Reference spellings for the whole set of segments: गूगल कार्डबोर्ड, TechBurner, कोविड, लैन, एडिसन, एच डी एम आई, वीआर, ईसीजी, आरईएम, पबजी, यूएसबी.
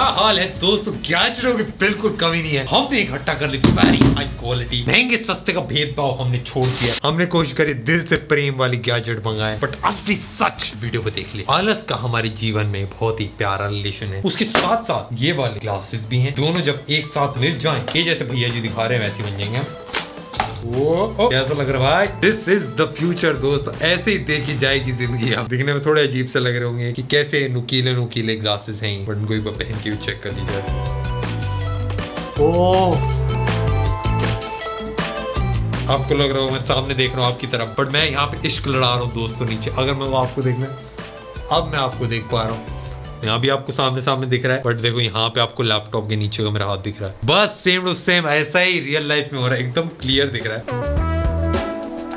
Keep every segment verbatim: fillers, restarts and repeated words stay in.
क्या हाल है दोस्तों, गैजेटों की बिल्कुल कमी नहीं है। हमने इकट्ठा कर ली वेरी हाई क्वालिटी, महंगे सस्ते का भेदभाव हमने छोड़ दिया। हमने कोशिश करी दिल से प्रेम वाली गैजेट मंगाए, बट असली सच वीडियो पे देख ले। आलस का हमारे जीवन में बहुत ही प्यारा रिलेशन है, उसके साथ साथ ये वाले ग्लासेस भी है। दोनों जब एक साथ मिल जाए, ये जैसे भैया जी दिखा रहे हैं वैसे बन जाएंगे। कैसा लग रहा है भाई, दिस इज द फ्यूचर दोस्तों। ऐसे ही देखी जाएगी जिंदगी। आप दिखने में थोड़े अजीब से लग रहे होंगे कि कैसे नुकीले नुकीले ग्लासेस हैं, बट उनको एक बार पहन के भी चेक कर लीजिए। ओह, आपको लग रहा हो मैं सामने देख रहा हूँ आपकी तरफ, बट मैं यहाँ पे इश्क लड़ा रहा हूँ दोस्तों नीचे। अगर मैं वो आपको देखना, अब मैं आपको देख पा रहा हूँ। यहाँ भी आपको सामने सामने दिख रहा है, बट देखो यहाँ पे आपको लैपटॉप के नीचे का मेरा हाथ दिख रहा है। बस सेम टू सेम ऐसा ही रियल लाइफ में हो रहा है, एकदम क्लियर दिख रहा है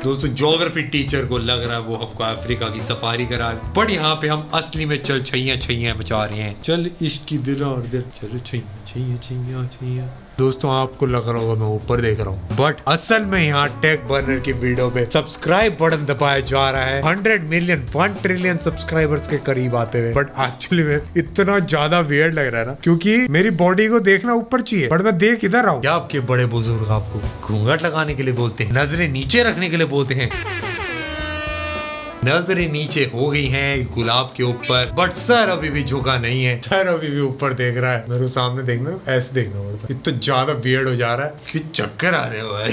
दोस्तों। ज्योग्राफी टीचर को लग रहा है वो हमको अफ्रीका की सफारी करा रहे, बट यहाँ पे हम असली में चल छैया छैया बचा रहे हैं। चल इश्क की दिल और दिल चलो छैया छैया छैया छैया। दोस्तों आपको लग रहा होगा मैं ऊपर देख रहा हूँ, बट असल में यहाँ टेक बर्नर की वीडियो पे सब्सक्राइब बटन दबाया जा रहा है hundred million one trillion subscribers के करीब आते हुए। बट एक्चुअली में इतना ज्यादा वियर्ड लग रहा है ना, क्योंकि मेरी बॉडी को देखना ऊपर चाहिए, बट मैं देख इधर रहा हूँ। आपके बड़े बुजुर्ग आपको घूंघट लगाने के लिए बोलते हैं, नजरें नीचे रखने के लिए बोलते हैं। नजरें नीचे हो गई हैं गुलाब के ऊपर, बट सर अभी भी झुका नहीं है, सर अभी भी ऊपर देख रहा है। मेरे सामने देखना, ऐसे देखना पड़ता है। इतना ज्यादा वियर्ड हो जा रहा है कि चक्कर आ रहे हो भाई।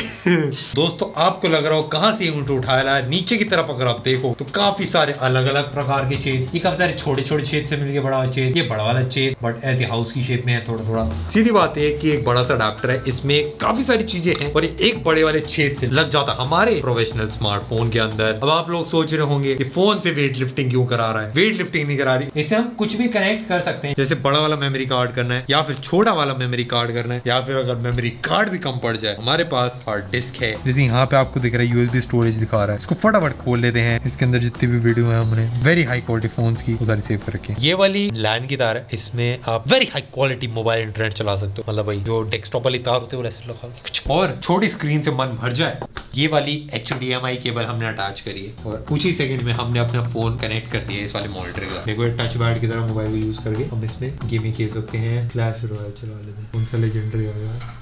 दोस्तों आपको लग रहा हो कहाँ से ऊँट उठाया रहा है, नीचे की तरफ अगर आप देखो तो काफी सारे अलग अलग प्रकार के छेद। ये काफी सारे छोटे छोटे छेद से मिलकर बड़ा छेद, ये बड़ा वाला छेद, बट ऐसे हाउस की शेप में है थोड़ा थोड़ा। सीधी बात है कि एक बड़ा सा अडैप्टर है, इसमें काफी सारी चीजें हैं और एक बड़े वाले छेद से लग जाता हमारे प्रोफेशनल स्मार्टफोन के अंदर। अब आप लोग सोच रहे हो कि फोन से वेट लिफ्टिंग क्यों करा रहा है। वेट लिफ्टिंग नहीं करा रही, इसे हम कुछ भी कनेक्ट कर सकते हैं। जैसे बड़ा वाला मेमोरी कार्ड करना है, या फिर छोटा वाला मेमोरी कार्ड करना है, या फिर अगर मेमोरी कार्ड भी कम पड़ जाए, हमारे पास हार्ड डिस्क है। जैसे यहाँ पे आपको दिख रहा है यूएसबी स्टोरेज दिखा रहा है, इसको फटाफट खोल लेते हैं। इसके अंदर जितनी भी वीडियो है हमने वेरी हाई क्वालिटी फोन की सारी सेव कर रखी है। ये वाली लैन की तार है, इसमें आप very high quality mobile internet चला सकते हो, मतलब भाई जो डेस्कटॉप वाली तार होती है वो ऐसे लगा के। और छोटी स्क्रीन से मन भर जाए, ये वाली एच डी एम आई cable हमने अटैच करी है और कुछ ही सेकंड में हमने अपना फोन कनेक्ट कर दिया इस वाले मॉनिटर का। देखो टच पैड की तरह मोबाइल को यूज करके हम इसमें गेमिंग खेल सकते हैं। क्लैश रॉयल चला लेते हैं, कौन सा लेजेंडरी आ गया।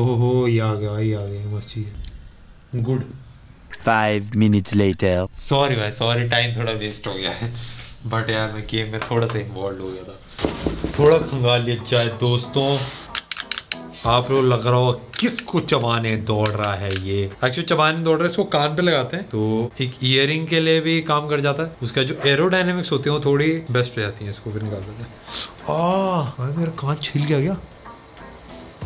ओहो हो, ये आ गया, ये आ गया, मस्त चीज। Good five minutes later. Sorry भाई, सॉरी, टाइम थोड़ा वेस्ट हो गया है, बट यार मैं गेम में थोड़ा सा इन्वॉल्व हो गया था, थोड़ा खंगाल लिया जाए। दोस्तों आप लोग लग रहा हो किसको चबाने दौड़ रहा है, ये एक्चुअली चबाने दौड़ रहा है। इसको कान पे लगाते हैं तो एक ईयरिंग के लिए भी काम कर जाता है, उसका जो एरोडायनेमिक्स होते हैं वो थोड़ी बेस्ट हो जाती है। इसको फिर निकाल देते हैं। आ मेरा कान छिल गया क्या?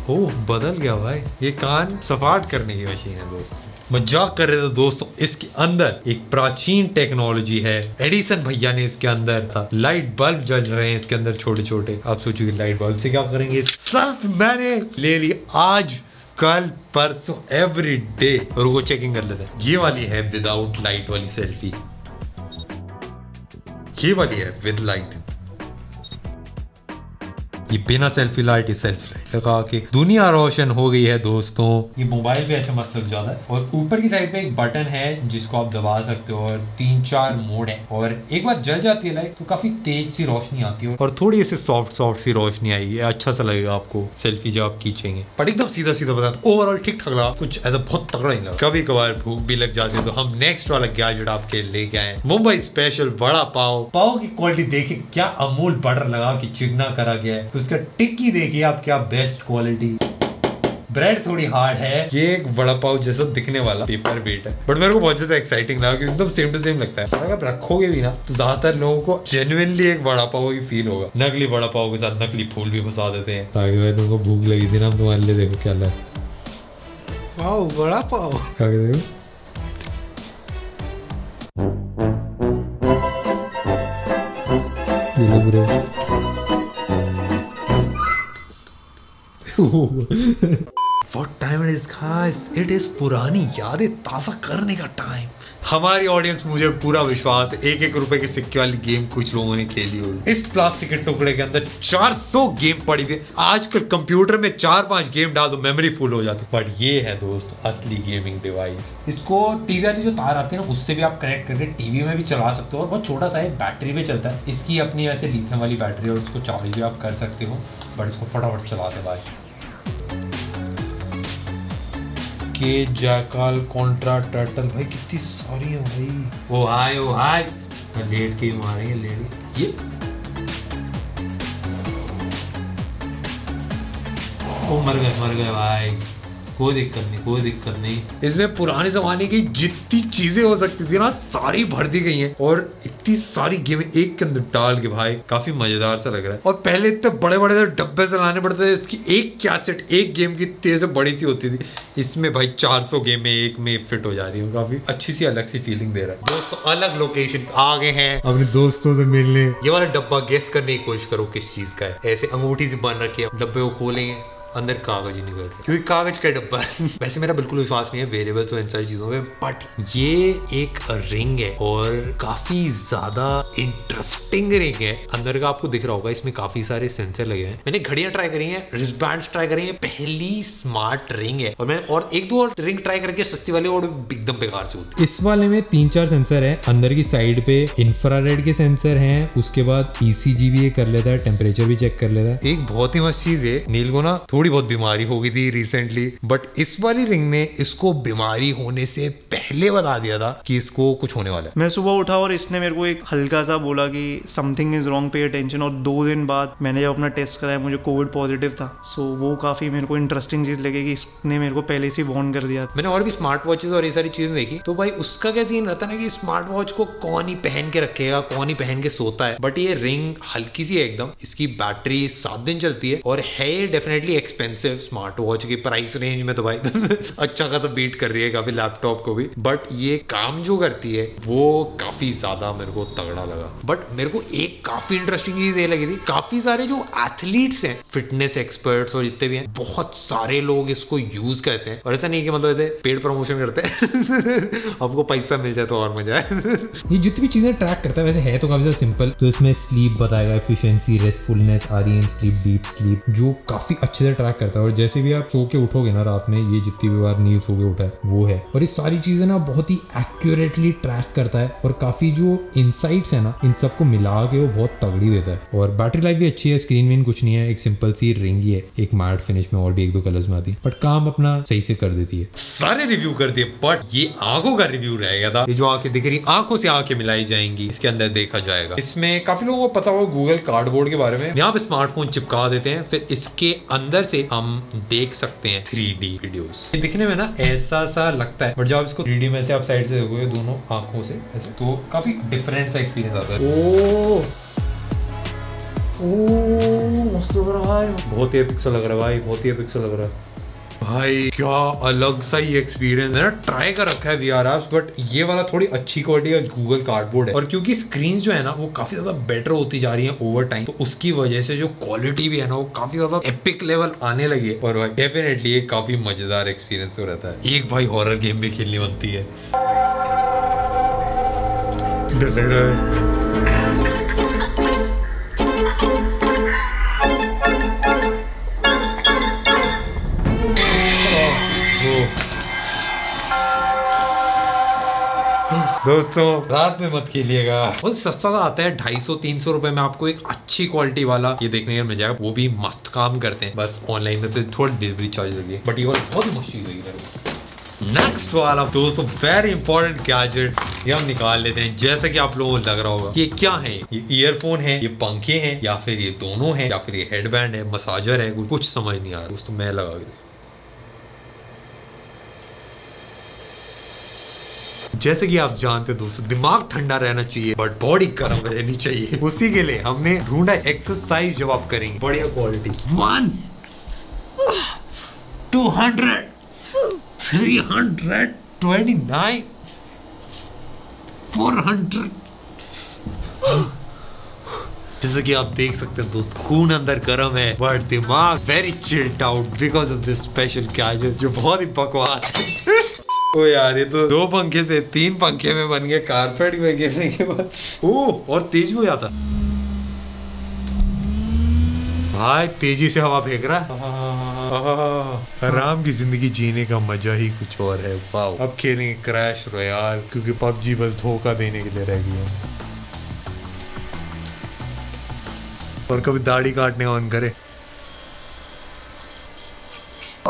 ओह बदल गया भाई, ये कान सफाट करने की मशीन है दोस्तों। मजाक कर रहे थे दोस्तों, इसके अंदर एक प्राचीन टेक्नोलॉजी है, एडिसन भैया ने इसके अंदर था। लाइट बल्ब जल रहे हैं इसके अंदर छोटे छोटे। आप सोचोगे लाइट बल्ब से क्या करेंगे। सिर्फ मैंने ले ली आज कल परसों एवरी डे, और वो चेकिंग कर लेते हैं। ये वाली है विदाउट लाइट वाली सेल्फी, ये वाली है विद लाइट, ये बिना सेल्फी लाइट, ये सेल्फी लाइट लगा के दुनिया रोशन हो गई है दोस्तों। ये मोबाइल भी ऐसे मस्त लग जाता है। और ऊपर की साइड पे एक बटन है जिसको आप दबा सकते हो, और तीन चार मोड है, और एक बार जल जाती है लाइट तो काफी तेज सी रोशनी आती है, और थोड़ी ऐसे सॉफ्ट सॉफ्ट सी रोशनी आएगी। अच्छा सा लगेगा आपको सेल्फी जब आप खींचेंगे। पर एकदम सीधा सीधा बता तो ओवरऑल ठीक ठाक लगा, कुछ ऐसा बहुत तगड़ा नहीं लगा। कभी कभार भूख भी लग जाती है तो हम नेक्स्ट वाला गैजेट आपके लेके आए, मुंबई स्पेशल वड़ा पाव। पाव की क्वालिटी देखिए, क्या अमूल बटर लगा के चिकना करा गया है। उसका टिक्की देखिए आप, क्या बेस्ट क्वालिटी। ब्रेड थोड़ी हार्ड है, ये एक वड़ा पाव जैसा दिखने वाला पेपर वेट है, बट मेरे को बहुत ज्यादा एक्साइटिंग लगा क्योंकि एकदम सेम टू सेम लगता है। अगर आप रखोगे भी ना तो ज्यादातर लोगों को जेन्युइनली एक वड़ा पाव ही फील होगा। नकली वड़ा पाव के साथ नकली फूल भी घुसा देते हैं ताकि भाई तुमको भूख लगी थी ना, तुम्हारे लिए देखो क्या है वाओ वड़ा पाव। क्या देखो What time it is guys? It is पुरानी यादें ताज़ा करने का टाइम। हमारी ऑडियंस, मुझे पूरा विश्वास है एक एक रुपए के सिक्के वाली गेम कुछ लोगों ने खेली होगी। इस प्लास्टिक के टुकड़े के अंदर चार सौ गेम पड़ी हुई है। आजकल कंप्यूटर में चार पांच गेम डाल दो मेमोरी फुल हो जाती है। बट ये है दोस्त असली गेमिंग डिवाइस। इसको टीवी वाली जो तार आती है ना, उससे भी आप कनेक्ट करके टीवी में भी चला सकते हो, और बहुत छोटा सा है, बैटरी पे चलता है। इसकी अपनी वैसे लीथियम वाली बैटरी है और उसको चार्ज भी आप कर सकते हो। बट इसको फटाफट चला दे भाई। के जाकाल कॉन्ट्रा टर्टल भाई कितनी सारी है भाई। ओ हाय ओ हाय लेट के मारेंगे लेट। ये ओ मर गए मर गए भाई, कोई दिक्कत नहीं कोई दिक्कत नहीं। इसमें पुराने जमाने की जितनी चीजें हो सकती थी ना सारी भर दी गई हैं और इतनी सारी गेमें एक के अंदर डाल के भाई काफी मजेदार सा लग रहा है। और पहले इतने बड़े बड़े से डब्बे से लाने पड़ते थे, इसकी एक कैसेट एक गेम की तेज बड़ी सी होती थी। इसमें भाई चार सौ गेमें एक में फिट हो जा रही है, काफी अच्छी सी अलग सी फीलिंग दे रहा है। दोस्तों अलग लोकेशन आ गए हैं अपने दोस्तों से मिलने। ये वाला डब्बा गेस करने की कोशिश करो किस चीज का है। ऐसे अंगूठी से बन रखी है, डब्बे को खोलेंगे अंदर कागज ही निकल रहा, क्योंकि कागज का डब्बा है। वैसे मेरा बिल्कुल विश्वास नहीं है वेरिएबल्स और इन सारी चीजों में, बट ये एक रिंग है और काफी ज्यादा इंटरेस्टिंग रिंग है। अंदर का आपको दिख रहा होगा, इसमें काफी सारे सेंसर लगे हैं। मैंने घड़ियां ट्राई करी हैं, रिस्टबैंड्स ट्राई करी हैं, पहली स्मार्ट रिंग है। और मैंने और एक दो और रिंग ट्राई करके सस्ती वाली और एकदम बेकार से होती है। इस वाले में तीन चार सेंसर है, अंदर की साइड पे इंफ्रारेड के सेंसर है, उसके बाद ईसीजी भी कर लेता है, टेम्परेचर भी चेक कर लेता है। एक बहुत ही मस्त चीज है, नील को ना थोड़ी बहुत बीमारी हो गई थी रिसेंटली, बट इस वाली रिंग ने इसको बीमारी होने से पहले बता दिया था कि इसको कुछ होने वाला है। मैं सुबह उठा और इसने मेरे को एक हल्का सा बोला कि something is wrong, pay attention. और दो दिन बाद मैंने जब अपना टेस्ट कराया मुझे कोविड पॉजिटिव था। सो वो काफी मेरे को इंटरेस्टिंग चीज लगी कि इसने मेरे को पहले से वार्न कर दिया। मैंने और भी स्मार्ट वॉचेस और ये सारी चीजें देखी, तो भाई उसका क्या सीन रहता है ना कि स्मार्ट वॉच को कौन ही पहन के रखेगा, कौन ही पहन के सोता है। बट ये रिंग हल्की सी है एकदम, इसकी बैटरी सात दिन चलती है और है डेफिनेटली एक्सपेंसिव स्मार्ट वॉच की प्राइस रेंज में, तो भाई अच्छा खासा बीट कर रही है काफी लैपटॉप को भी। बट ये काम जो करती है वो काफी ज्यादा मेरे को तगड़ा लगा। बट मेरे को एक काफी इंटरेस्टिंग चीज ये लगी थी, काफी सारे जो एथलीट्स हैं, फिटनेस एक्सपर्ट्स और जितने भी हैं, बहुत सारे लोग इसको यूज करते हैं। और ऐसा नहीं कि मतलब ऐसे पेड प्रमोशन करते हैं आपको पैसा मिल जाए तो और मजा आए। ये जितनी भी चीजें ट्रैक करता है, वैसे है तो काफी सिंपल। तो इसमें स्लीप बताएगा, efficiency, restfulness, आरईएम sleep, deep sleep, जो काफी अच्छे से ट्रैक करता है। और जैसे भी आप सो के उठोगे ना रात में, ये जितनी भी बार नींद सो के उठा है वो है। और ये सारी चीजें ना बहुत ही एक्यूरेटली ट्रैक करता है और काफी जो इनसाइट्स है ना इन सबको मिला के वो बहुत तगड़ी देता है। और बैटरी लाइफ भी अच्छी है, स्क्रीन विन कुछ नहीं है, एक सिंपल सी रिंग ही है, एक मैट फिनिश में और भी एक दो कलर्स में आती है, बट काम अपना सही से कर देती है। सारे रिव्यू कर दिए बट ये आंखों का रिव्यू रह गया था। ये जो आंखें दिख रही, आंखों से आंखें मिलाई जाएंगी, इसके अंदर देखा जाएगा। इसमें काफी लोगों को पता होगा गूगल कार्डबोर्ड के बारे में, यहाँ पे स्मार्टफोन चिपका देते हैं, फिर इसके अंदर से हम देख सकते हैं थ्री डी वीडियोस। ये दिखने में ना ऐसा सा लगता है, बट जब इसको थ्री डी में से आप साइड से देखोगे दोनों आंखों से ऐसे, तो काफी डिफरेंट सा एक्सपीरियंस आता है। ओ ओ मस्त लग रहा है, बहुत ही पिक्सल लग रहा है भाई, बहुत ही पिक्सल लग रहा है भाई, क्या अलग सा ही एक्सपीरियंस है ना। ट्राई कर रखा है वीआर एप्स, बट ये वाला थोड़ी अच्छी क्वालिटी का गूगल कार्डबोर्ड है। और क्योंकि स्क्रीन जो है ना वो काफी ज्यादा बेटर होती जा रही है ओवर टाइम, तो उसकी वजह से जो क्वालिटी भी है ना वो काफी ज्यादा एपिक लेवल आने लगी है। और भाई डेफिनेटली ये काफी मजेदार एक्सपीरियंस हो रहता है। एक भाई हॉरर गेम भी खेलनी बनती है। दर दर दर। दोस्तों रात में मत खेलिएगा, बहुत सस्ता सा आता है, ढाई सौ तीन सौ रुपए में आपको एक अच्छी क्वालिटी वाला ये देखने को मिल जाएगा। वो भी मस्त काम करते हैं, बस ऑनलाइन में तो थोड़ा डिलीवरी चार्ज लगे, बट ये वाला बहुत ही मस्त चीज लगी। नेक्स्ट वाला दोस्तों वेरी इंपॉर्टेंट गैजेट ये हम निकाल लेते हैं। जैसे कि आप लोगों को लग रहा होगा ये क्या है, ये ईयरफोन है, ये पंखे हैं, या फिर ये दोनों है, या फिर ये हेडबैंड है, मसाजर है, कुछ समझ नहीं आ रहा दोस्तों। मैं लगा के जैसे कि आप जानते हैं दोस्तों दिमाग ठंडा रहना चाहिए बट बॉडी गर्म रहनी चाहिए, उसी के लिए हमने ढूंढा एक्सरसाइज जब आप करेंगे बढ़िया quality. One two hundred three hundred twenty nine four hundred जैसे कि आप देख सकते हैं दोस्त खून अंदर गर्म है बट दिमाग very chilled out because of this special gadget जो बहुत ही बकवास है। ओ यार ये तो दो पंखे से तीन पंखे में बन गया कारपेट में गिरने के बाद। ओह और तेज हो जाता भाई, तेजी से हवा फेंक रहा। आराम की जिंदगी जीने का मजा ही कुछ और है। वाओ अब खेलेंगे क्रैश रॉयल क्योंकि पबजी बस धोखा देने के लिए रह गया। और कभी दाढ़ी काटने ऑन करे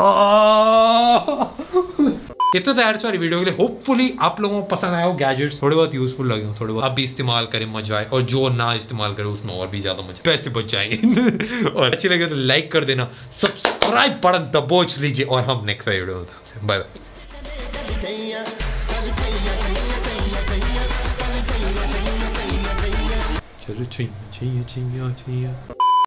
इतना तैयार सारी वीडियो के लिए। होपफुली आप लोगों को पसंद आया हो, गैजेट्स थोड़े बहुत यूजफुल लगे हो, थोड़े बहुत आप भी इस्तेमाल करें, मजा आए, और जो ना इस्तेमाल करे उसमें और भी ज्यादा मजा, पैसे बच जाएंगे। और अच्छी लगे तो लाइक कर देना, सब्सक्राइब बटन दबोच लीजिए, और हम नेक्स्ट वीडियो में आपसे बाय बाय।